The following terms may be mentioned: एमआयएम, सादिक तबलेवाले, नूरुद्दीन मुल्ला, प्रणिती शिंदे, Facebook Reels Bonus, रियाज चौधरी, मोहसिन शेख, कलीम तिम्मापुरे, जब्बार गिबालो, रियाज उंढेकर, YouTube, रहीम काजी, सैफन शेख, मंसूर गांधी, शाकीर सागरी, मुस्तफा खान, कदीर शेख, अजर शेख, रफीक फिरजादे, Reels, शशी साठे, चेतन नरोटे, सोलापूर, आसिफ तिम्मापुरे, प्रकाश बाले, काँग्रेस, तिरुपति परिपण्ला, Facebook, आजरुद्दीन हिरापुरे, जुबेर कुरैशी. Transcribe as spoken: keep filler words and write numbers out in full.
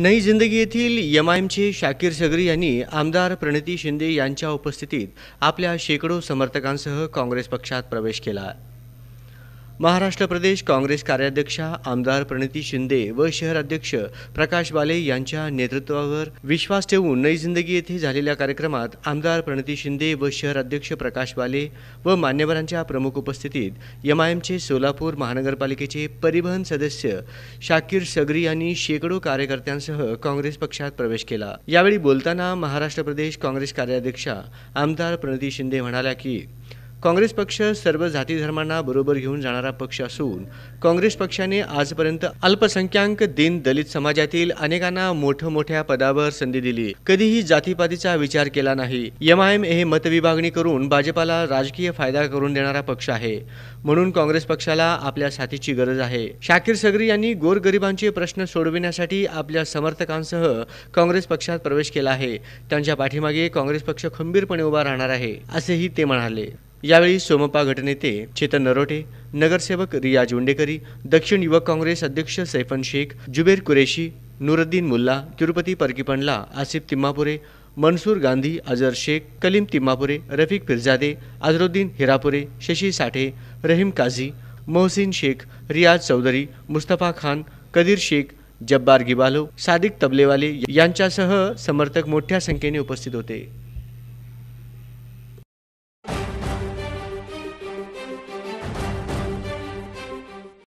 नई जिंदगी येथील यमायमचे शाकीर सागरी यांनी आमदार प्रणिती शिंदे यांच्या उपस्थितीत आपल्या शेकडो समर्थकांसह काँग्रेस पक्षात प्रवेश केला। महाराष्ट्र प्रदेश काँग्रेस कार्याध्यक्ष आमदार प्रणिती शिंदे व शहर अध्यक्ष प्रकाश बाले यांच्या नेतृत्वावर विश्वास ठेवून नई जिंदगी येथे झालेल्या कार्यक्रमात आमदार प्रणिती शिंदे व शहर अध्यक्ष प्रकाश बाले व मान्यवरांच्या प्रमुख उपस्थितीत यमायमचे सोलापूर महानगरपालिकेचे परिवहन सदस्य शाकीर सागरी यांनी शेकडो कार्यकर्त्यांसह काँग्रेस पक्षात प्रवेश केला। यावेळी बोलताना महाराष्ट्र प्रदेश काँग्रेस कार्याध्यक्ष आमदार प्रणिती शिंदे म्हणाल्या की काँग्रेस पक्ष सर्व जाती धर्मांना बरोबर घेऊन जाणारा पक्ष असून काँग्रेस पक्षाने आजपर्यंत अल्पसंख्याक दीन दलित समाजातील अनेकांना मोठ्या मोठ्या पदावर संधी दिली, कधीही जातीपातीचा विचार केला नाही। एमआयएम हे मतविभागणी करून भाजपाला राजकीय फायदा करून देणारा पक्ष आहे, म्हणून काँग्रेस पक्षाला आपल्या साथीची गरज आहे। शाकीर सागरी यांनी गोरगरिबांचे प्रश्न सोडविण्यासाठी आपल्या समर्थकांसह काँग्रेस पक्षात प्रवेश केला आहे। त्यांच्या पाठीमागे काँग्रेस पक्ष खंबीरपणे उभा राहणार आहे असेही ते म्हणाले। यावेळी सोमपा गटनेते चेतन नरोटे, नगरसेवक रियाज उंढेकर, दक्षिण युवक काँग्रेस अध्यक्ष सैफन शेख, जुबेर कुरैशी, नूरुद्दीन मुल्ला, तिरुपति परिपण्ला, आसिफ तिम्मापुरे, मंसूर गांधी, अजर शेख, कलीम तिम्मापुरे, रफीक फिरजादे, आजरुद्दीन हिरापुरे, शशी साठे, रहीम काजी, मोहसिन शेख, रियाज चौधरी, मुस्तफा खान, कदीर शेख, जब्बार गिबालो, सादिक तबलेवाले यांच्यासह समर्थक मोठ्या संख्येने उपस्थित होते।